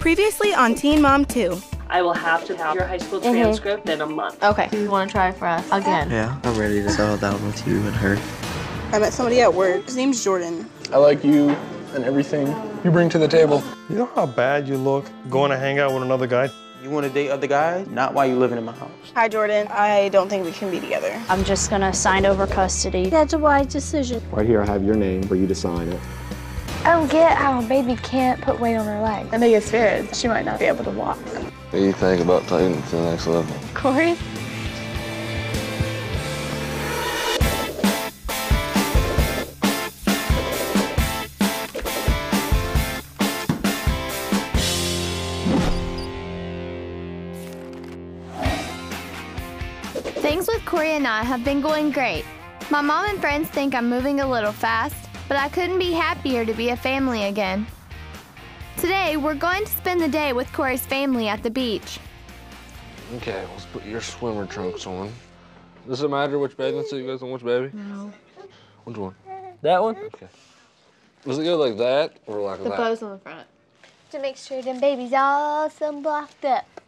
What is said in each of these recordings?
Previously on Teen Mom 2. I will have to have your high school transcript in a month. Okay. Do you want to try for us again? Yeah, I'm ready to settle down with you and her. I met somebody at work. His name's Jordan. I like you and everything you bring to the table. You know how bad you look going to hang out with another guy? You want to date other guys? Not while you're living in my house. Hi, Jordan. I don't think we can be together. I'm just going to sign over custody. That's a wise decision. Right here, I have your name for you to sign it. I don't get how a baby can't put weight on her legs. I think it's fair. She might not be able to walk. What do you think about taking it to the next level? Corey? Things with Corey and I have been going great. My mom and friends think I'm moving a little fast, but I couldn't be happier to be a family again. Today, we're going to spend the day with Corey's family at the beach. Okay, let's put your swimmer trunks on. Does it matter which bathing suit you guys want, which baby? No. Which one? That one? Okay. Does it go like that or like that? The bows on the front. To make sure them babies all sunblocked up.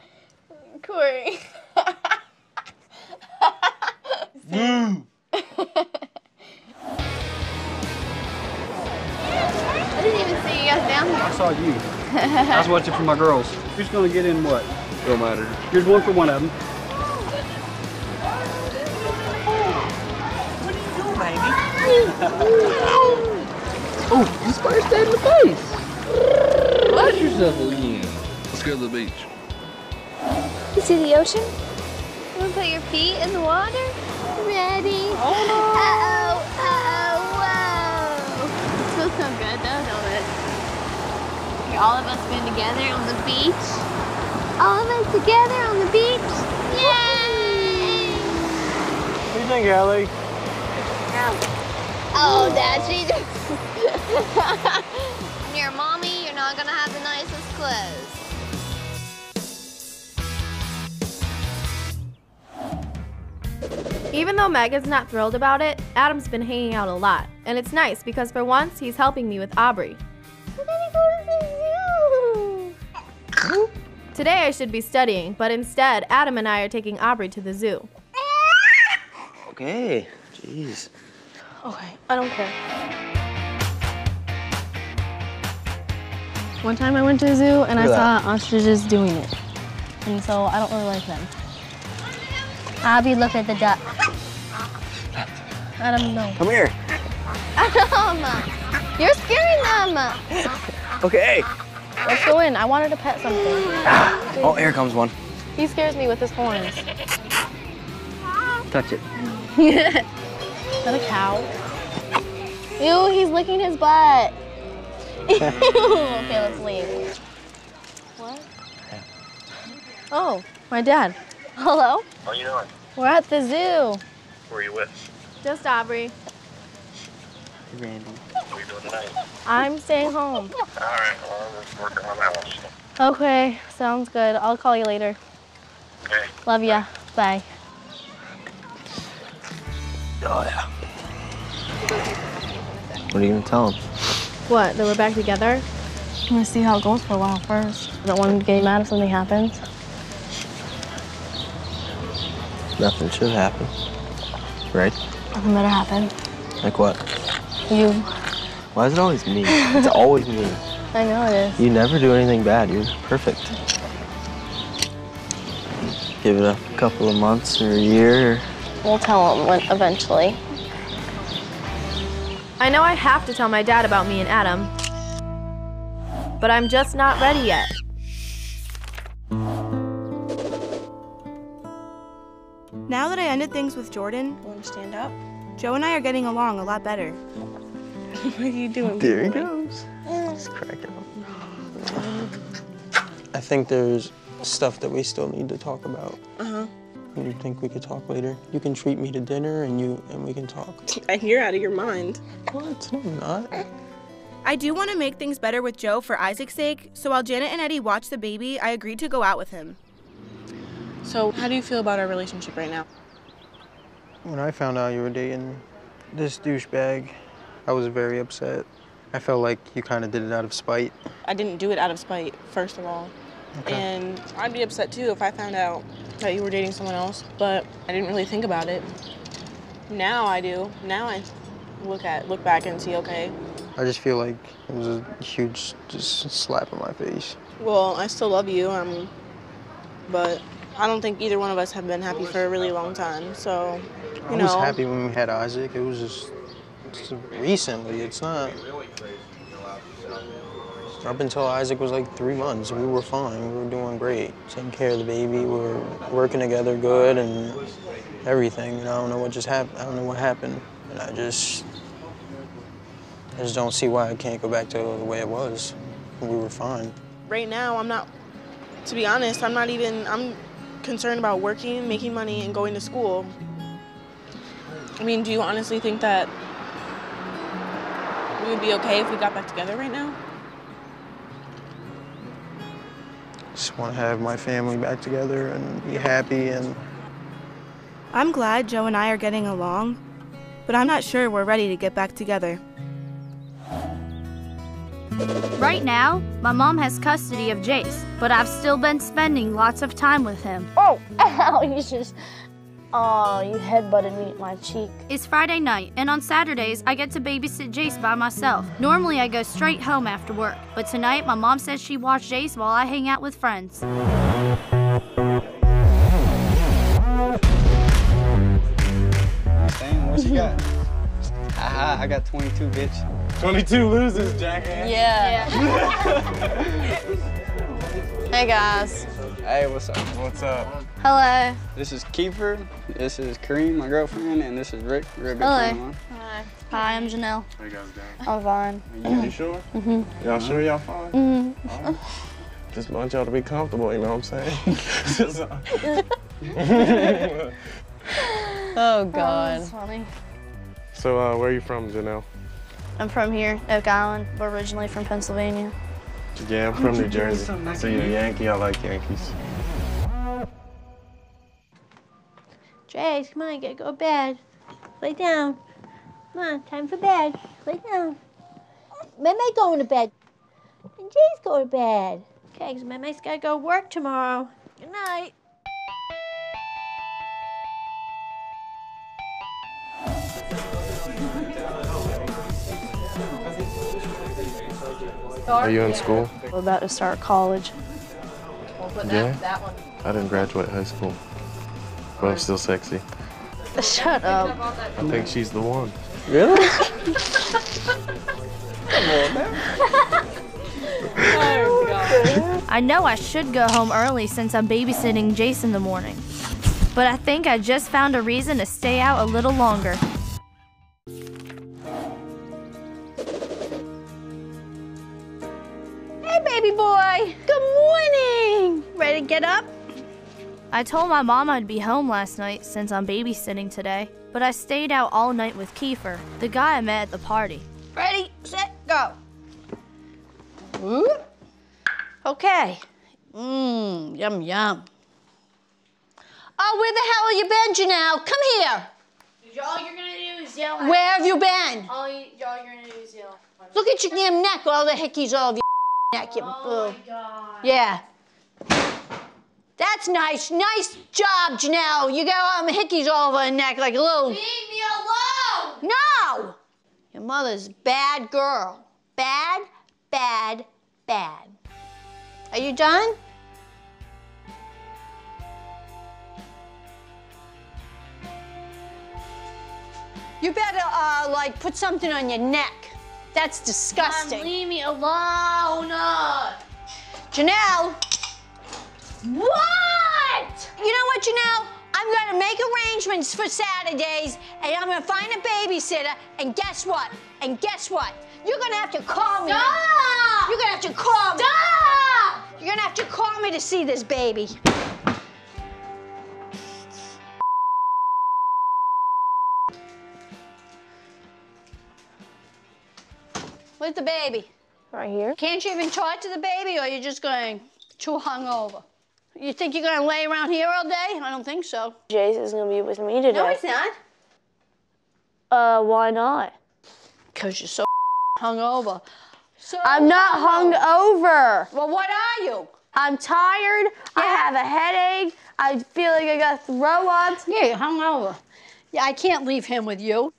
Corey. Boo! I didn't even see you guys down here. I saw you. I was watching for my girls. Who's going to get in what? Don't matter. Here's one for one of them. What are you doing, baby? Oh, you splashed that in the face. Splash yourself again. Let's go to the beach. You see the ocean? You want to put your feet in the water? Ready? Oh, no. Uh-oh, uh-oh, whoa. It feels so good, though, don't it? Like all of us been together on the beach. All of us together on the beach? Yay! What do you think, Allie? Oh, Dad, she just... When you're a mommy, you're not going to have the nicest clothes. Even though Megan's not thrilled about it, Adam's been hanging out a lot, and it's nice because for once he's helping me with Aubrey. We're gonna go to the zoo. Today I should be studying, but instead Adam and I are taking Aubrey to the zoo. Okay, jeez. Okay, I don't care. One time I went to the zoo and I saw ostriches doing it, and so I don't really like them. Abby, look at the duck. Adam, no. Come here. Adam, you're scaring them. Okay. Let's go in. I wanted to pet something. Oh, here comes one. He scares me with his horns. Touch it. Is that a cow? Ew, he's licking his butt. Ew. Okay, let's leave. What? Oh, my dad. Hello? How are you doing? We're at the zoo. Who are you with? Just Aubrey. Randall. What are you doing tonight? I'm staying home. All right, well, I'm just working on that one. Okay, sounds good. I'll call you later. Okay. Love ya. Bye. Oh, yeah. What are you going to tell him? What, that we're back together? I'm going to see how it goes for a while first. I don't want him to get mad if something happens. Nothing should happen, right? Nothing better happen. Like what? You. Why is it always me? It's always me. I know it is. You never do anything bad. You're perfect. Give it a couple of months or a year. We'll tell him eventually. I know I have to tell my dad about me and Adam, but I'm just not ready yet. Now that I ended things with Jordan, want to stand up? Joe and I are getting along a lot better. What are you doing? There he goes. Just cracking up. I think there's stuff that we still need to talk about. Uh-huh. You think we could talk later? You can treat me to dinner and we can talk. You're out of your mind. What? No, I'm not. I do want to make things better with Joe for Isaac's sake, so while Janet and Eddie watch the baby, I agreed to go out with him. So, how do you feel about our relationship right now? When I found out you were dating this douchebag, I was very upset. I felt like you kind of did it out of spite. I didn't do it out of spite, first of all. Okay. And I'd be upset, too, if I found out that you were dating someone else, but I didn't really think about it. Now I do. Now I look back and see, okay. I just feel like it was a huge just slap in my face. Well, I still love you, but I don't think either one of us have been happy for a really long time, so, you know. I was happy when we had Isaac. It was just recently. It's not... Up until Isaac was like 3 months, we were fine. We were doing great. Taking care of the baby. We were working together good and everything. And I don't know what just happened. I don't know what happened. And I just don't see why I can't go back to the way it was. We were fine. Right now, I'm not. To be honest, I'm not even. I'm concerned about working, making money, and going to school. I mean, do you honestly think that we would be okay if we got back together right now? Just want to have my family back together and be happy and... I'm glad Joe and I are getting along, but I'm not sure we're ready to get back together. Right now, my mom has custody of Jace, but I've still been spending lots of time with him. Oh, ow, you just... Aw, you headbutted me in my cheek. It's Friday night, and on Saturdays, I get to babysit Jace by myself. Normally, I go straight home after work, but tonight, my mom says she watched Jace while I hang out with friends. Dang, what you got? Aha, I got 22, bitch. 22 loses, jackass. Yeah. Hey, guys. Hey, what's up? What's up? Hello. This is Keefer, this is Kareem, my girlfriend, and this is Rick, real good friend of mine. Hi. Hi, I'm Jenelle. How you guys doing? I'm fine. You sure? Mm-hmm. Y'all sure y'all fine? Mm-hmm. Right. Just want y'all to be comfortable, you know what I'm saying? Oh, God. Oh, that's funny. So, where are you from, Jenelle? I'm from here, Oak Island. We're originally from Pennsylvania. Yeah, I'm from New Jersey. So you're a Yankee, I like Yankees. Jace, come on, you gotta go to bed. Lay down. Come on, time for bed. Lay down. Mama's going to bed. And Jace's going to bed. Okay, because Mama's gotta go work tomorrow. Good night. Are you in school? We're about to start college. Yeah? I didn't graduate high school. But I'm still sexy. Shut up. I think she's the one. Really? Come on, man. Oh, God. I know I should go home early since I'm babysitting Jace in the morning. But I think I just found a reason to stay out a little longer. Hey, baby boy. Good morning. Ready to get up? I told my mom I'd be home last night since I'm babysitting today, but I stayed out all night with Keefer, the guy I met at the party. Ready, set, go. Whoop. Okay. Mmm, yum, yum. Oh, where the hell have you been, Jenelle? Come here. All you're gonna do is yell. Where have you been? All you're gonna do is yell. Look at your damn neck, all the hickeys all of your neck. Oh, my God. Yeah. That's nice. Nice job, Jenelle. You got all the hickeys all over her neck like a little... Leave me alone! No! Your mother's a bad girl. Bad, bad, bad. Are you done? You better, like, put something on your neck. That's disgusting. Mom, leave me alone! Jenelle! What? You know what, Jenelle? I'm gonna make arrangements for Saturdays, and I'm gonna find a babysitter, and guess what? And guess what? You're gonna have to call me. Stop! You're gonna have to call me. Stop! You're gonna have to call me to see this baby. Where's the baby? Right here. Can't you even talk to the baby, or you're just going too hungover? You think you're gonna lay around here all day? I don't think so. Jace is gonna be with me today. No, he's not. Why not? Because you're so hungover. So I'm not hungover. Well, what are you? I'm tired. Yeah. I have a headache. I feel like I got throw up. Yeah, you're hungover. Yeah, I can't leave him with you.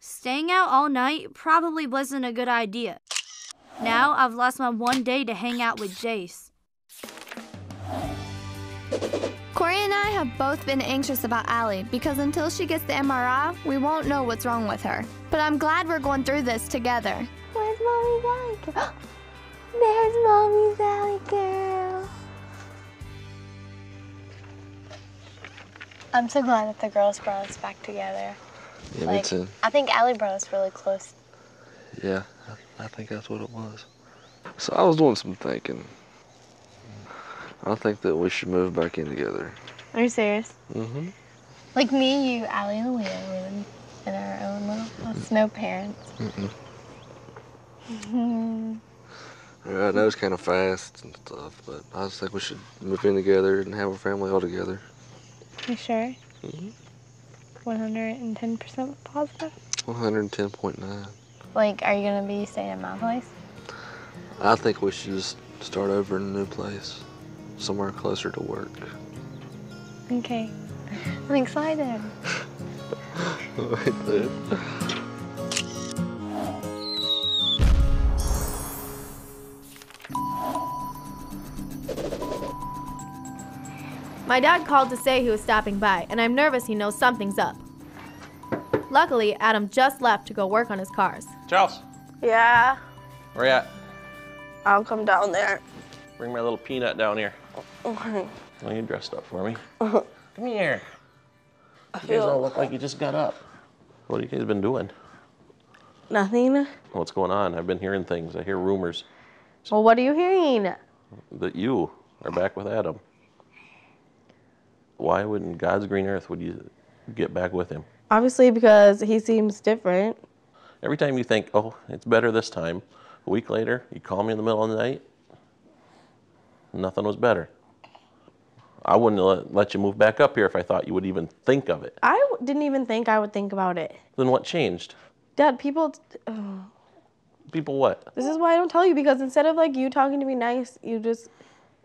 Staying out all night probably wasn't a good idea. Now I've lost my one day to hang out with Jace. Corey and I have both been anxious about Allie because until she gets the MRI, we won't know what's wrong with her. But I'm glad we're going through this together. Where's Mommy's Allie girl? There's Mommy's Allie girl. I'm so glad that the girls brought us back together. Yeah, like, me too. I think Allie brought us really close. Yeah, I think that's what it was. So I was doing some thinking. I think that we should move back in together. Are you serious? Mm-hmm. Like me, you, Allie, and Leah live in our own little house. No parents. Mm-mm. Mm-hmm. Yeah, I know it's kind of fast and stuff, but I just think we should move in together and have a family all together. You sure? Mm-hmm. 110% positive? 110.9. Like, are you going to be staying at my place? I think we should just start over in a new place. Somewhere closer to work. Okay. I'm excited. Right there. My dad called to say he was stopping by, and I'm nervous he knows something's up. Luckily, Adam just left to go work on his cars. Charles. Yeah? Where you at? I'll come down there. Bring my little peanut down here. Well, you dressed up for me. Come here. You guys all look like you just got up. What have you guys been doing? Nothing. What's going on? I've been hearing things. I hear rumors. Well, what are you hearing? That you are back with Adam. Why wouldn't God's green earth would you get back with him? Obviously because he seems different. Every time you think, oh, it's better this time, a week later, you call me in the middle of the night, nothing was better. I wouldn't let you move back up here if I thought you would even think of it. I didn't even think I would think about it. Then what changed? Dad, people... Oh. People what? This is why I don't tell you, because instead of like you talking to me nice, you just...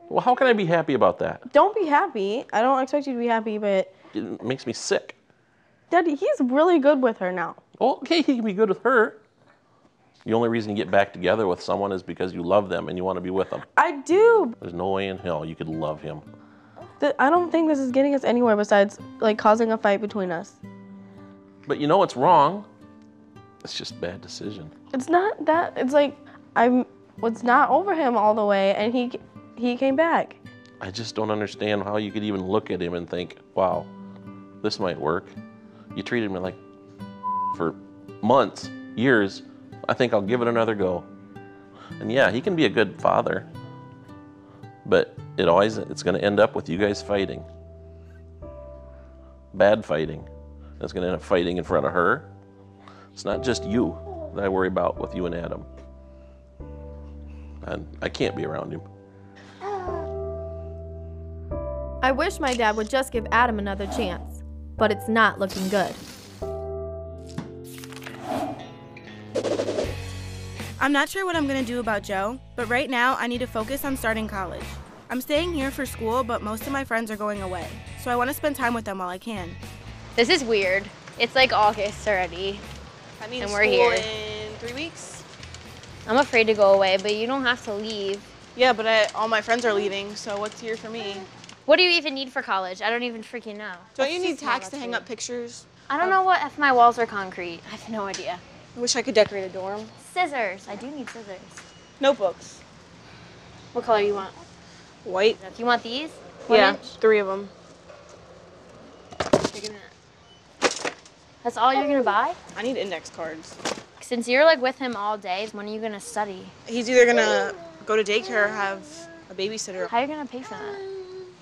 Well, how can I be happy about that? Don't be happy. I don't expect you to be happy, but... It makes me sick. Dad, he's really good with her now. Okay, he can be good with her. The only reason you get back together with someone is because you love them and you want to be with them. I do. There's no way in hell you could love him. I don't think this is getting us anywhere besides like causing a fight between us. But you know it's wrong. It's just a bad decision. It's not that. It's like I was not over him all the way, and he came back. I just don't understand how you could even look at him and think, wow, this might work. You treated me like for months, years. I think I'll give it another go. And yeah, he can be a good father, but it's gonna end up with you guys fighting. Bad fighting. It's gonna end up fighting in front of her. It's not just you that I worry about with you and Adam. And I can't be around him. I wish my dad would just give Adam another chance, but it's not looking good. I'm not sure what I'm gonna do about Joe, but right now I need to focus on starting college. I'm staying here for school, but most of my friends are going away, so I wanna spend time with them while I can. This is weird. It's like August already, I mean, and we're here. In 3 weeks? I'm afraid to go away, but you don't have to leave. Yeah, but all my friends are leaving, so what's here for me? What do you even need for college? I don't even freaking know. Don't you need tacks to hang up pictures? I don't know what if my walls are concrete. I have no idea. I wish I could decorate a dorm. Scissors. I do need scissors. Notebooks. What color you want? White. You want these? One inch? 3 of them. That's all you're going to buy? I need index cards. Since you're like with him all day, when are you going to study? He's either going to go to daycare or have a babysitter. How are you going to pay for that?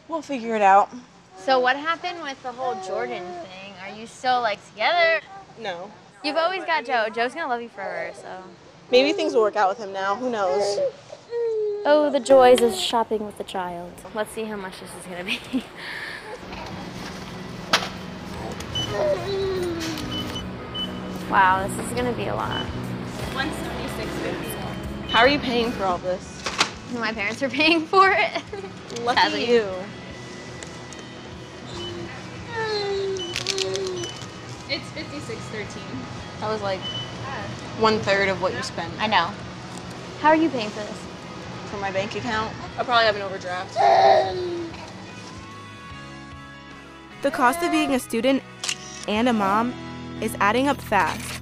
We'll figure it out. So what happened with the whole Jordan thing? Are you still like together? No. You've always got Joe. Joe's gonna love you forever, so. Maybe things will work out with him now. Who knows? Oh, the joys of shopping with a child. Let's see how much this is gonna be. Wow, this is gonna be a lot. $176.50. How are you paying for all this? My parents are paying for it. Lucky you. It's $56.13. That was like 1/3 of what you spent. I know. How are you paying for this? From my bank account. I probably have an overdraft. The cost of being a student and a mom is adding up fast.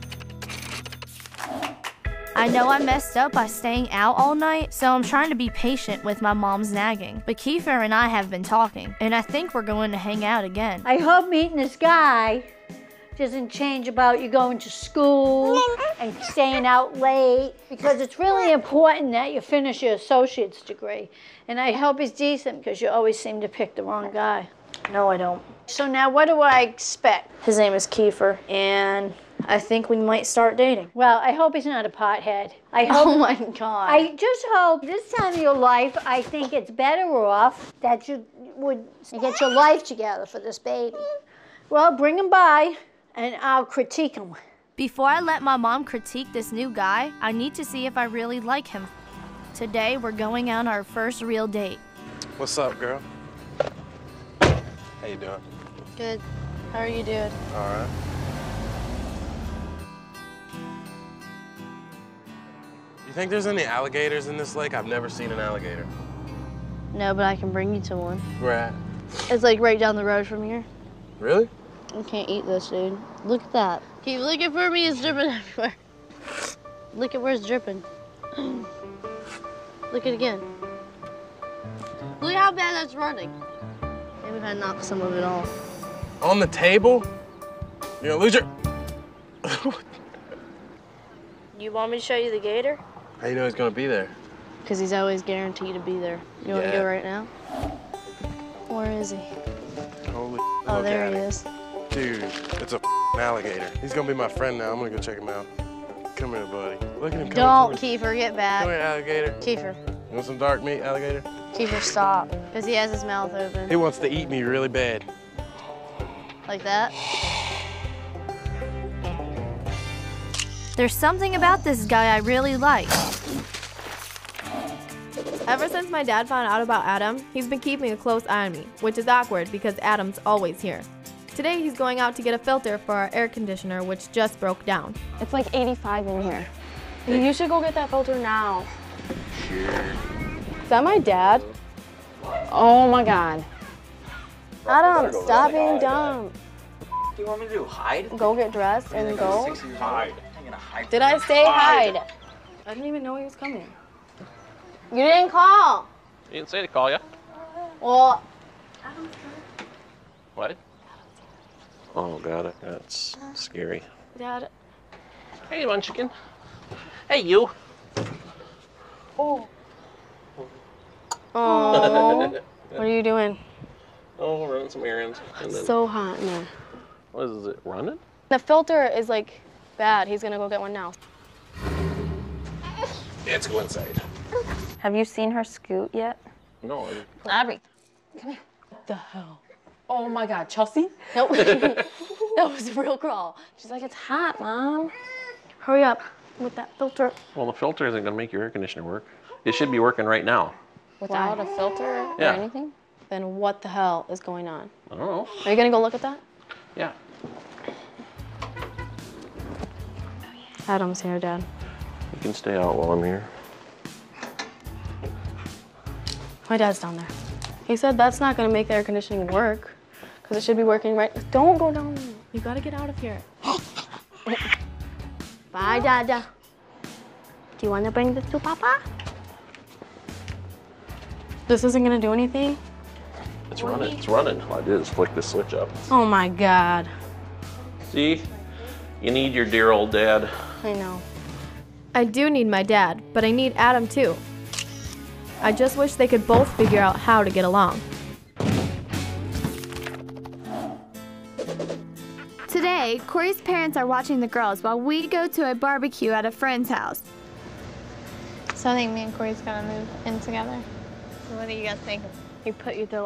I know I messed up by staying out all night, so I'm trying to be patient with my mom's nagging. But Keefer and I have been talking, and I think we're going to hang out again. I hope meeting this guy doesn't change about you going to school and staying out late, because it's really important that you finish your associate's degree. And I hope he's decent, because you always seem to pick the wrong guy. No, I don't. So now what do I expect? His name is Keefer, and I think we might start dating. Well, I hope he's not a pothead. I hope, oh my God. I just hope this time of your life, I think it's better off that you would get your life together for this baby. Well, bring him by, and I'll critique him. Before I let my mom critique this new guy, I need to see if I really like him. Today, we're going on our first real date. What's up, girl? How you doing? Good. How are you doing? All right. You think there's any alligators in this lake? I've never seen an alligator. No, but I can bring you to one. Where at? It's like right down the road from here. Really? I can't eat this, dude. Look at that. Keep looking for me. It's dripping everywhere. Look at where it's dripping. Look at it again. Look how bad that's running. And we've had to knock some of it off. On the table? You're gonna lose your... You want me to show you the gator? How do you know he's gonna be there? Because he's always guaranteed to be there. You wanna go right now? Where is he? Holy oh, there he is. Dude, it's a alligator. He's gonna be my friend now. I'm gonna go check him out. Come here, buddy. Look at him. Don't, Keefer, get back. Come here, alligator. Keefer. You want some dark meat, alligator? Keefer, stop. Because he has his mouth open. He wants to eat me really bad. Like that? There's something about this guy I really like. Ever since my dad found out about Adam, he's been keeping a close eye on me, which is awkward because Adam's always here. Today, he's going out to get a filter for our air conditioner, which just broke down. It's like 85 in here. You should go get that filter now. Is that my dad? Oh my God. Adam, stop being dumb. What do you want me to do, hide? Go get dressed and go? Hide. Did I say hide? I didn't even know he was coming. You didn't call. You didn't say to call, yeah? Well, Adam's coming. What? Oh, got it. That's scary. Dad. Hey, Munchkin. Hey, you. Oh. Oh. What are you doing? Oh, we're running some errands. It's so hot now. What is it, running? The filter is like bad. He's gonna go get one now. Let's go inside. Have you seen her scoot yet? No. Aubrey, come here. What the hell? Oh my God, Chelsea? Nope. That was a real crawl. She's like, it's hot, Mom. Hurry up with that filter. Well, the filter isn't gonna make your air conditioner work. It should be working right now. Without a filter or anything? Then what the hell is going on? I don't know. Are you gonna go look at that? Yeah. Adam's here, Dad. You can stay out while I'm here. My dad's down there. He said that's not gonna make the air conditioning work, because it should be working right. Don't go down there. You gotta get out of here. Bye, Dada. Do you wanna bring this to Papa? This isn't gonna do anything? It's running, it's running. All I did is flick the switch up. Oh my God. See, you need your dear old dad. I know. I do need my dad, but I need Adam too. I just wish they could both figure out how to get along. Today, Corey's parents are watching the girls while we go to a barbecue at a friend's house. So I think me and Corey's gonna move in together. So what do you guys think? You put you through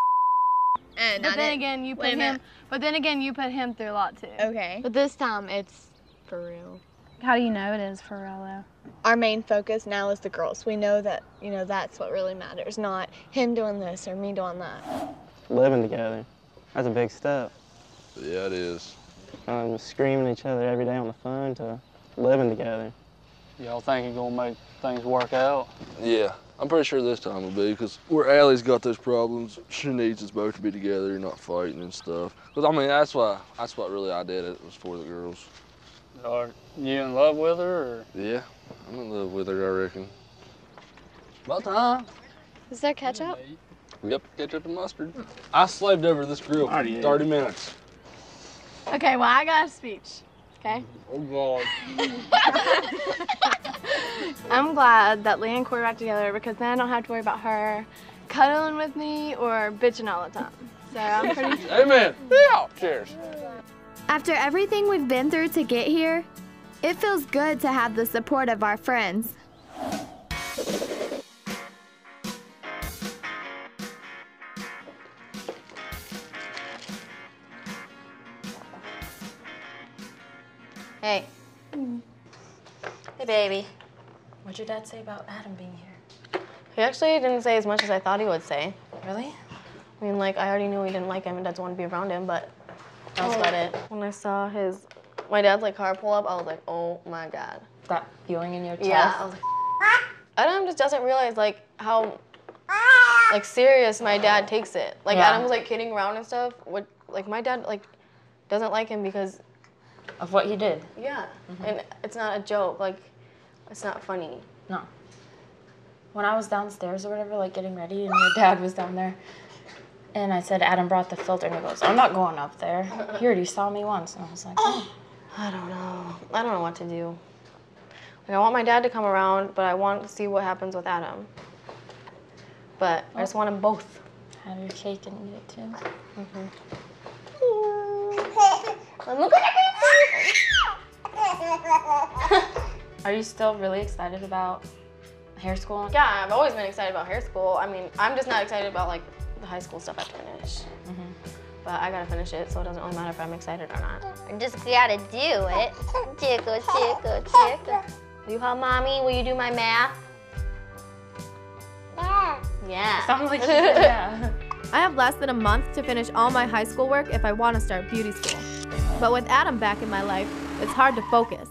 and but then again, you put him. But then again, you put him through a lot too. Okay. But this time, it's for real. How do you know it is for real, though? Our main focus now is the girls. We know that, you know, that's what really matters, not him doing this or me doing that. Living together, that's a big step. Yeah, it is. Screaming at each other every day on the phone to living together. Y'all think you're going to make things work out? Yeah, I'm pretty sure this time will be, because where Allie's got those problems, she needs us both to be together, not fighting and stuff. Because, I mean, that's why really I did it, was for the girls. Are you in love with her, or? Yeah, I'm in love with her, I reckon. About time. Is there ketchup? Yep, ketchup and mustard. I slaved over this grill for 30 minutes. Okay, well, I got a speech, okay? Oh, God. I'm glad that Leah and Corey are back together, because then I don't have to worry about her cuddling with me or bitching all the time. So I'm pretty... Amen. Yeah. Cheers. After everything we've been through to get here, it feels good to have the support of our friends. Hey. Hey, baby. What'd your dad say about Adam being here? He actually didn't say as much as I thought he would say. Really? I mean, like, I already knew he didn't like him and doesn't want to be around him, but... That's about it. When I saw my dad's like car pull up, I was like, oh my God. That feeling in your chest? Yeah, I was like, Adam just doesn't realize like how like serious my dad takes it. Like yeah. Adam was like kidding around and stuff. What like my dad like doesn't like him because of what he did. Yeah, and it's not a joke. Like it's not funny. No. When I was downstairs or whatever, like getting ready, and your dad was down there. And I said, Adam brought the filter, and he goes, I'm not going up there. He already saw me once. And I was like, oh. I don't know. I don't know what to do. Like, I want my dad to come around, but I want to see what happens with Adam. But I just want them both. Have your cake and eat it, too. Are you still really excited about hair school? Yeah, I've always been excited about hair school. I mean, I'm just not excited about, like, the high school stuff I have to finish. But I gotta finish it, so it doesn't really matter if I'm excited or not. I just gotta do it. Tickle, tickle, tickle. You call mommy, will you do my math? Yeah. Yeah. Sounds like you did, yeah. I have less than a month to finish all my high school work if I want to start beauty school. But with Adam back in my life, it's hard to focus.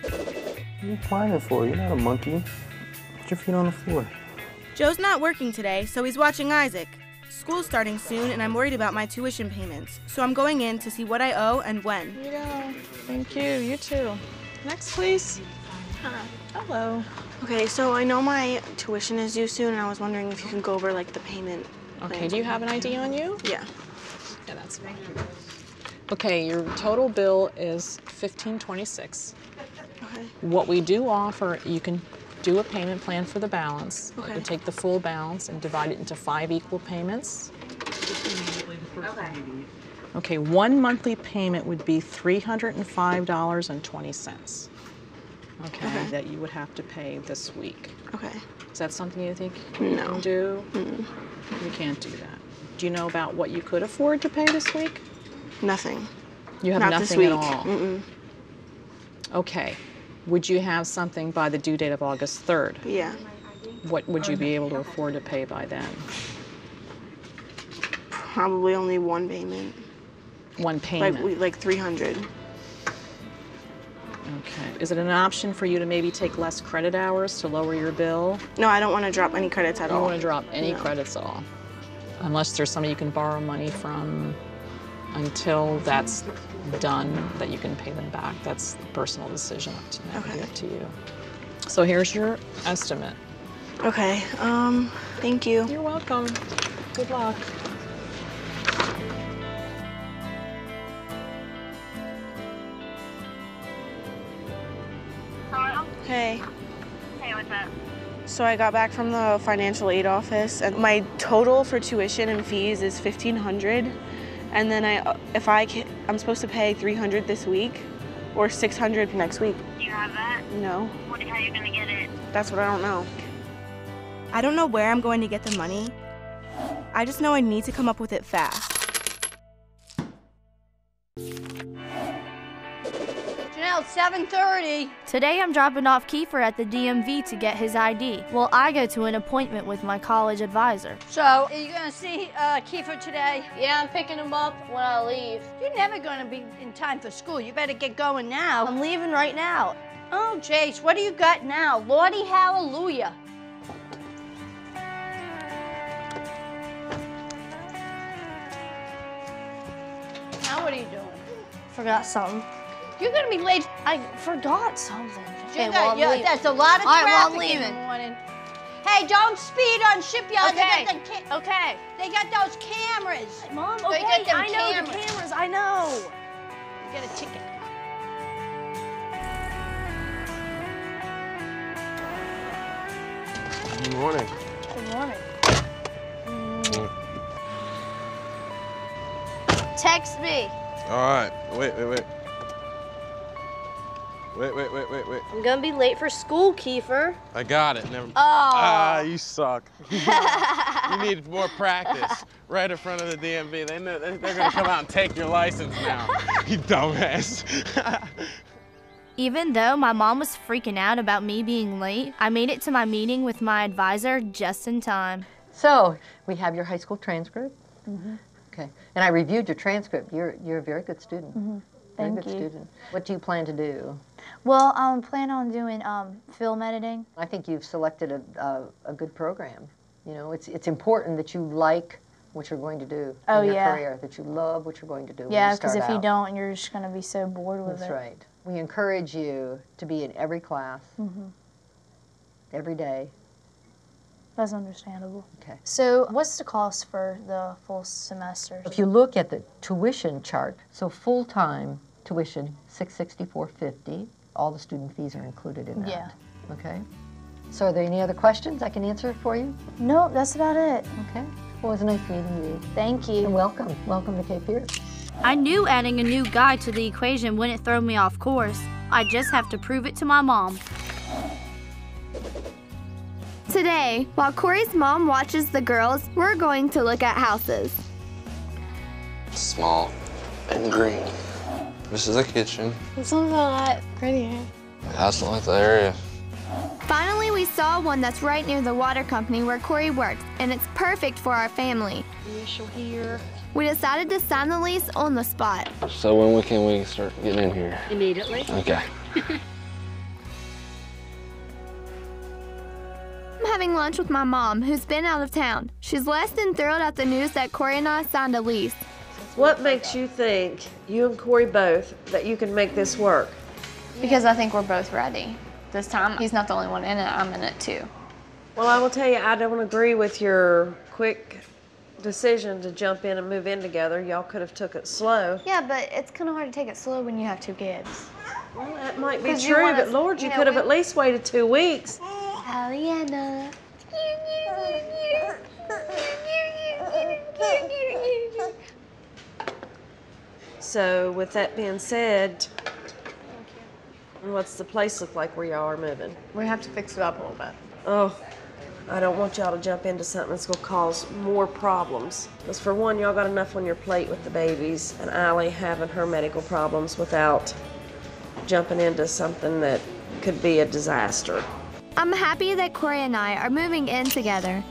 What are you climbing for? You're not a monkey. Put your feet on the floor. Joe's not working today, so he's watching Isaac. School's starting soon, and I'm worried about my tuition payments, so I'm going in to see what I owe and when. You know. Thank you. You too. Next, please. Hi. Hello. Okay, so I know my tuition is due soon, and I was wondering if you can go over, like, the payment. Okay, do you have an ID on you? Yeah. Yeah, that's fine. Okay, your total bill is $15.26. Okay. What we do offer, you can... do a payment plan for the balance. Okay. You take the full balance and divide it into 5 equal payments. Okay. Okay, one monthly payment would be $305.20. Okay, that you would have to pay this week. Okay. Is that something you think you can do? Mm-hmm. You can't do that. Do you know about what you could afford to pay this week? Nothing. You have nothing at all? Mm-mm. Okay. Would you have something by the due date of August 3rd? Yeah. What would you be able to afford to pay by then? Probably only one payment. One payment? Like 300. Okay. Is it an option for you to maybe take less credit hours to lower your bill? No, I don't want to drop any credits at all. You don't want to drop any credits at all? Unless there's somebody you can borrow money from until that's done, that you can pay them back. That's a personal decision up to, up to you. So here's your estimate. Okay, thank you. You're welcome. Good luck. Hello? Hey. Hey, what's up? So I got back from the financial aid office, and my total for tuition and fees is $1,500. And then I'm supposed to pay $300 this week, or $600 next week. Do you have that? No. What, how are you gonna get it? That's what I don't know. I don't know where I'm going to get the money. I just know I need to come up with it fast. 7:30. Today I'm dropping off Keefer at the DMV to get his ID. Well, I go to an appointment with my college advisor. So, are you gonna see Keefer today? Yeah, I'm picking him up when I leave. You're never gonna be in time for school. You better get going now. I'm leaving right now. Oh, Jace, what do you got now? Lordy, hallelujah. Now what are you doing? Forgot something. You're gonna be late. I forgot something. Okay, well, yeah, that's a lot of traffic in the morning. Hey, don't speed on Shipyard. Okay. They got the They got those cameras. Mom, okay, they got them cameras. I know. You get a ticket. Good morning. Good morning. Text me. All right. Wait. I'm gonna be late for school, Keefer. I got it. Never. Oh. Ah, you suck. You need more practice. Right in front of the DMV. They know they're gonna come out and take your license now. You dumbass. Even though my mom was freaking out about me being late, I made it to my meeting with my advisor just in time. So we have your high school transcript. Mm-hmm. Okay. And I reviewed your transcript. You're a very good student. Mm-hmm. Thank you. What do you plan to do? Well, I plan on doing film editing. I think you've selected a good program. You know, it's important that you like what you're going to do in your career, that you love what you're going to do when you start out. Yeah, because if you don't, you're just going to be so bored with it. That's right. We encourage you to be in every class, every day. That's understandable. Okay. So what's the cost for the full semester? If you look at the tuition chart, so full-time tuition, $664.50. All the student fees are included in that. Yeah. Okay. So are there any other questions I can answer for you? No, that's about it. Okay. Well, it was nice meeting you. Thank you. And welcome. Welcome to Cape Pierce. I knew adding a new guy to the equation wouldn't throw me off course. I just have to prove it to my mom. Today, while Corey's mom watches the girls, we're going to look at houses. Small and green. This is the kitchen. This one's a lot prettier. The house don't like the area. Finally, we saw one that's right near the water company where Corey works, and it's perfect for our family. Initial here. We decided to sign the lease on the spot. So when we can we start getting in here? Immediately. Okay. I'm having lunch with my mom, who's been out of town. She's less than thrilled at the news that Corey and I signed a lease. What makes you think, you and Corey both, that you can make this work? Because I think we're both ready. This time, he's not the only one in it, I'm in it too. Well, I will tell you, I don't agree with your quick decision to jump in and move in together. Y'all could have took it slow. Yeah, but it's kind of hard to take it slow when you have two kids. Well, that might be true, but Lord, you could have at least waited 2 weeks. Aliannah. So, with that being said, what's the place look like where y'all are moving? We have to fix it up a little bit. Oh, I don't want y'all to jump into something that's going to cause more problems. Because for one, y'all got enough on your plate with the babies and Allie having her medical problems without jumping into something that could be a disaster. I'm happy that Corey and I are moving in together.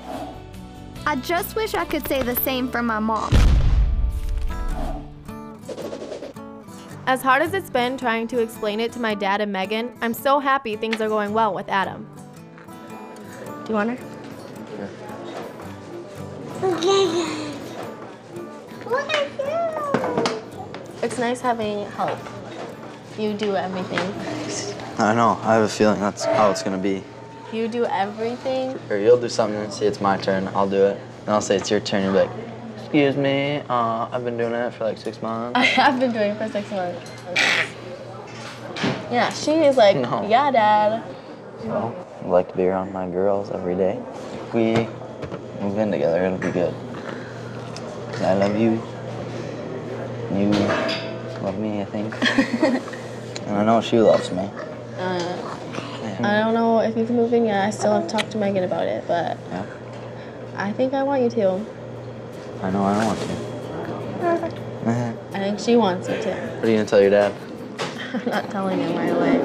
I just wish I could say the same for my mom. As hard as it's been trying to explain it to my dad and Megan, I'm so happy things are going well with Adam. Do you want her? Sure. Okay. Look at you! It's nice having help. You do everything. I know. I have a feeling that's how it's going to be. You do everything? Or you'll do something and say, it's my turn. I'll do it. And I'll say, it's your turn. You'll be like, excuse me, I've been doing it for like 6 months. I've been doing it for 6 months. Yeah, she is like, no. Yeah, Dad. So, I'd like to be around my girls every day. If we move in together, it'll be good. I love you. You love me, I think. And I know she loves me. I don't know if you can move in yet. I still haven't talked to Megan about it, but yeah. I think I want you to. I know I don't want to. I think she wants you to. What are you going to tell your dad? I'm not telling him right away.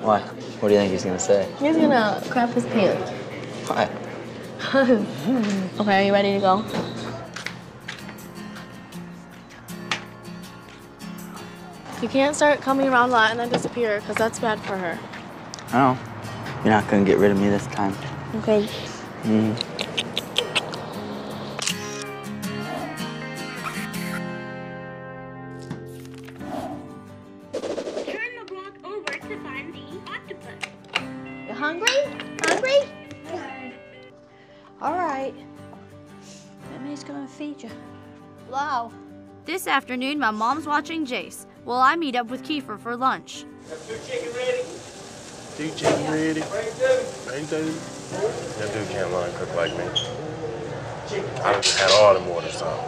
Why? What do you think he's gonna say? He's gonna crap his pants. Why? Okay, are you ready to go? You can't start coming around a lot and then disappear, because that's bad for her. I know. You're not gonna get rid of me this time. Okay. This afternoon, my mom's watching Jace while I meet up with Keefer for lunch. Have two chicken ready. Two chicken ready. That dude can't learn to cook like me. I would have had all them orders on.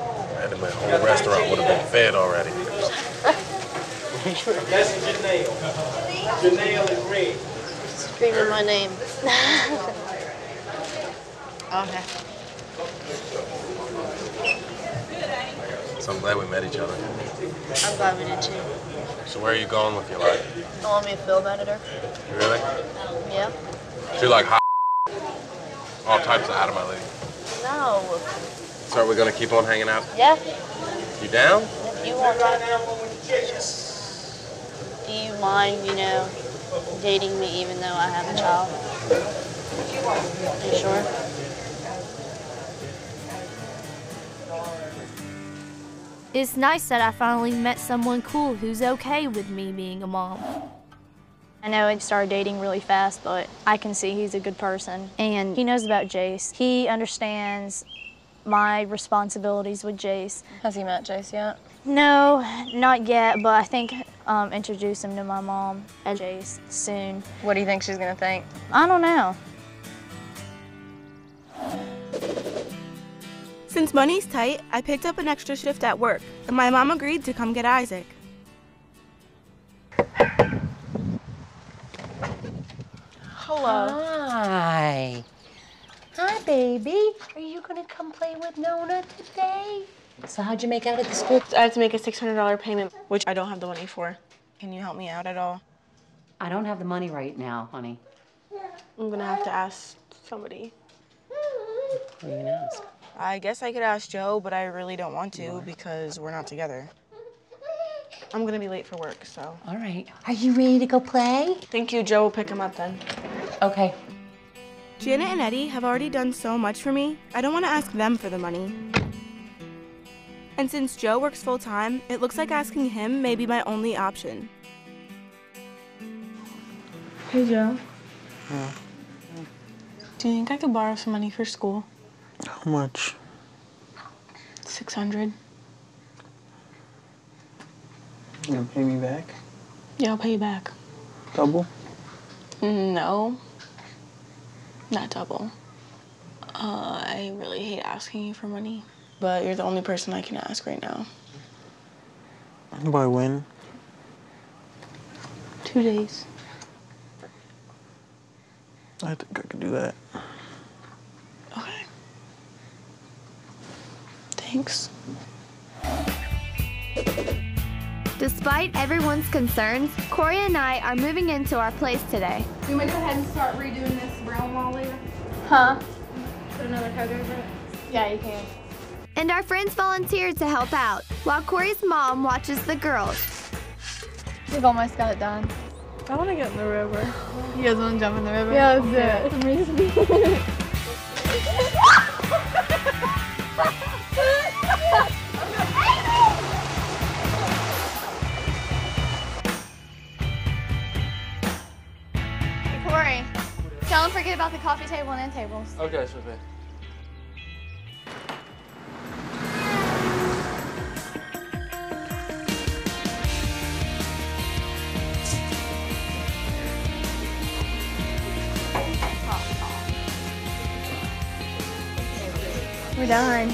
My whole restaurant would have been fed already. That's Jenelle. Jenelle is red. Screaming my name. Okay. So I'm glad we met each other. I'm glad we did too. So where are you going with your life? I want to be a film editor. Really? Yeah. So you like hot all types of out of my league? No. So are we going to keep on hanging out? Yeah. You down? If you want to. Do you mind, you know, dating me even though I have a child? Are you sure? It's nice that I finally met someone cool who's okay with me being a mom. I know it started dating really fast, but I can see he's a good person. And he knows about Jace. He understands my responsibilities with Jace. Has he met Jace yet? No, not yet, but I think introduce him to my mom and Jace soon. What do you think she's gonna think? I don't know. Since money's tight, I picked up an extra shift at work, and my mom agreed to come get Isaac. Hello. Hi. Hi, baby. Are you gonna come play with Nona today? So how'd you make out at the school? I had to make a $600 payment, which I don't have the money for. Can you help me out at all? I don't have the money right now, honey. I'm gonna have to ask somebody. What are you gonna ask? I guess I could ask Joe, but I really don't want to because we're not together. I'm gonna be late for work, so. All right. Are you ready to go play? Thank you, Joe will pick him up then. Okay. Janet and Eddie have already done so much for me. I don't want to ask them for the money. And since Joe works full time, it looks like asking him may be my only option. Hey, Joe. Yeah. Do you think I could borrow some money for school? How much? 600. You gonna pay me back? Yeah, I'll pay you back. Double? No. Not double. I really hate asking you for money, but you're the only person I can ask right now. By when? 2 days. I think I could do that. Okay. Thanks. Despite everyone's concerns, Corey and I are moving into our place today. Do you want to go ahead and start redoing this brown wall later? Huh? Put another coat over it? Yeah, you can. And our friends volunteered to help out, while Corey's mom watches the girls. We've almost got it done. I want to get in the river. You guys want to jump in the river? Yeah, let's do it. Amazing. Corey, don't forget about the coffee table and end tables. Okay, sure thing. We're done.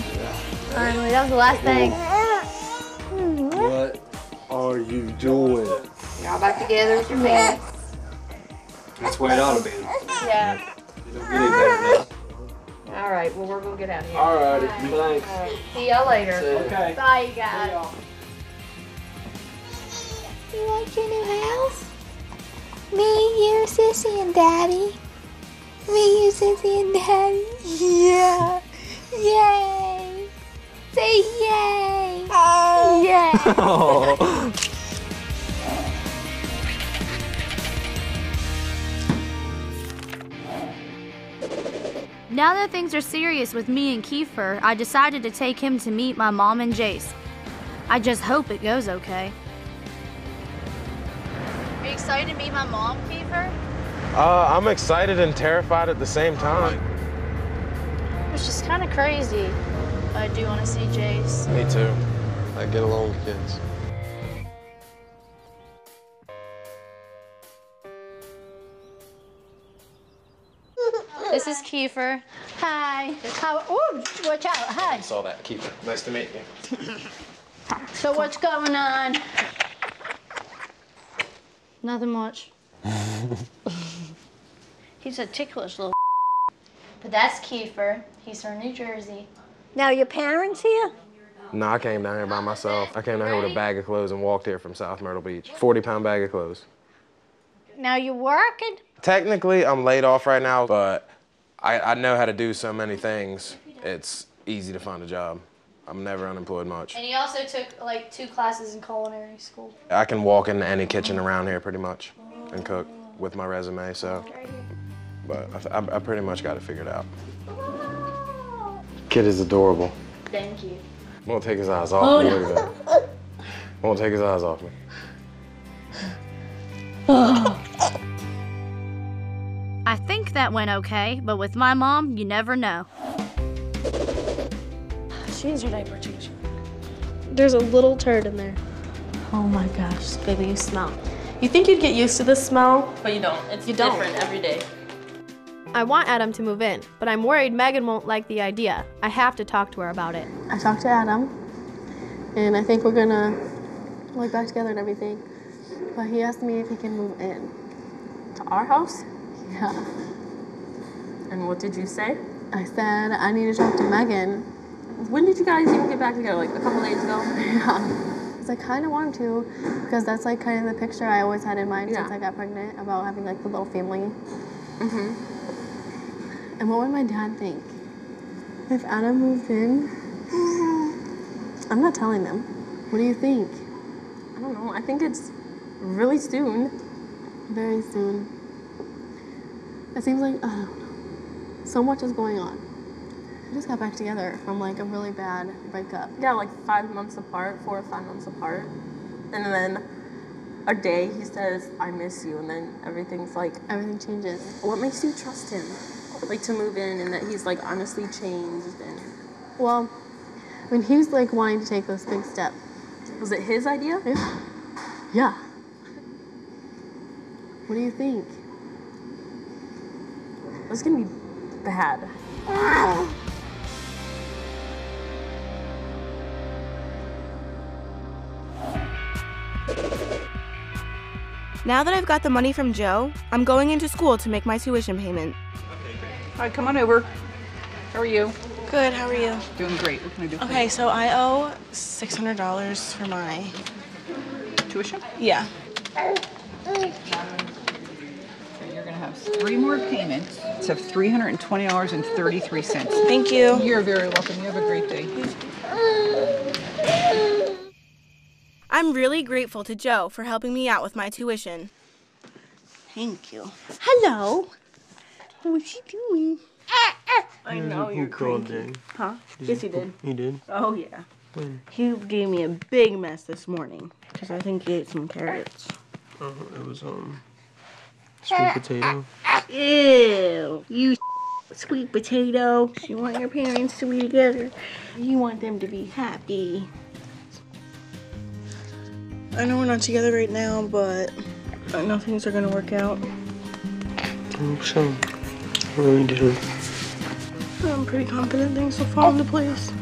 Finally, that was the last thing. What are you doing? Y'all back together with your pants. That's the way it ought to be. Yeah. You don't get any better now. All right, well, we're going to get out of here. All righty, thanks. All right. See y'all later. Okay. Bye, you guys. You like your new house? Me, you, Sissy, and Daddy. Me, you, Sissy, and Daddy. Yeah. Yay. Say yay. Oh. Yeah. Oh. Now that things are serious with me and Keefer, I decided to take him to meet my mom and Jace. I just hope it goes okay. Are you excited to meet my mom, Keefer? I'm excited and terrified at the same time. Which is kind of crazy. I do want to see Jace. Me too. I get along with kids. This is Keefer. Hi. How? Oh, watch out. Hi. I saw that, Keefer. Nice to meet you. So what's going on? Nothing much. He's a ticklish little. But that's Keefer. He's from New Jersey. Now your parents here? No, I came down here by myself. I came down here with a bag of clothes and walked here from South Myrtle Beach. 40-pound bag of clothes. Now you working? Technically, I'm laid off right now, but I know how to do so many things. It's easy to find a job. I'm never unemployed much. And he also took like 2 classes in culinary school. I can walk into any kitchen around here pretty much and cook with my resume, so. But I pretty much got it figured out. Kid is adorable. Thank you. Won't take his eyes off me. Look at that. Won't take his eyes off me. I think that went okay, but with my mom, you never know. She needs her diaper change. There's a little turd in there. Oh my gosh, baby, you smell. You think you'd get used to the smell? But you don't. It's different every day. I want Adam to move in, but I'm worried Megan won't like the idea. I have to talk to her about it. I talked to Adam, and I think we're gonna look back together and everything. But he asked me if he can move in. To our house? Yeah. And what did you say? I said, I need to talk to Megan. When did you guys even get back together? Like a couple days ago? Yeah. Because I kind of want to, because that's like kind of the picture I always had in mind since I got pregnant, about having like the little family. Mm-hmm. And what would my dad think? If Adam moved in, I'm not telling them. What do you think? I don't know. I think it's really soon. Very soon. It seems like, I don't know. So much is going on. We just got back together from like a really bad breakup. Yeah, like 5 months apart, 4 or 5 months apart. And then a day he says, I miss you. And then everything's like, everything changes. What makes you trust him? Like to move in and that he's like honestly changed. And well, when he was like wanting to take this big step. Was it his idea? Yeah. What do you think? This is gonna be bad. Ah. Now that I've got the money from Joe, I'm going into school to make my tuition payment. Hi, come on over. How are you? Good, how are you? Doing great. What can I do for you? Okay, so I owe $600 for my tuition? Yeah. You're gonna have 3 more payments of $320.33. Thank you. You're very welcome. You have a great day. I'm really grateful to Joe for helping me out with my tuition. Thank you. Hello. What's she doing? I know you're crazy. Huh? Yes, he did. He did? Oh, yeah. He gave me a big mess this morning because I think he ate some carrots. It was sweet potato. Ew, you sweet potato. You want your parents to be together. You want them to be happy. I know we're not together right now, but I know things are gonna work out. I hope so. I really do. I'm pretty confident things will fall into place.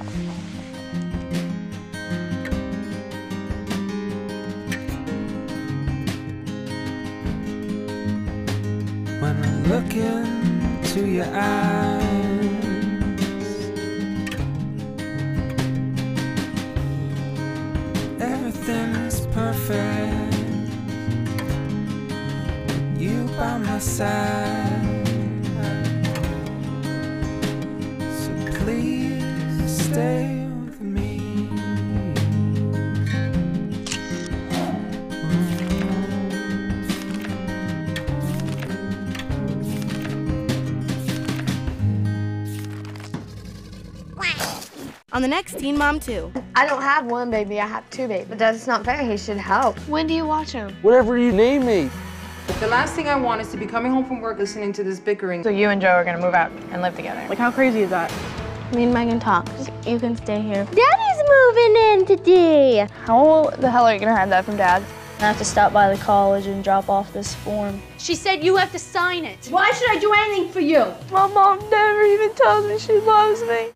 Look into your eyes. Everything is perfect. please stay with me. On the next Teen Mom 2. I don't have one baby, I have two babies. But that's not fair, he should help. When do you watch him? Whenever you need me. The last thing I want is to be coming home from work listening to this bickering. So you and Joe are gonna move out and live together. Like, how crazy is that? Me and Megan talk. You can stay here. Daddy's moving in today. How the hell are you gonna hide that from Dad? I have to stop by the college and drop off this form. She said you have to sign it. Why should I do anything for you? My mom never even tells me she loves me.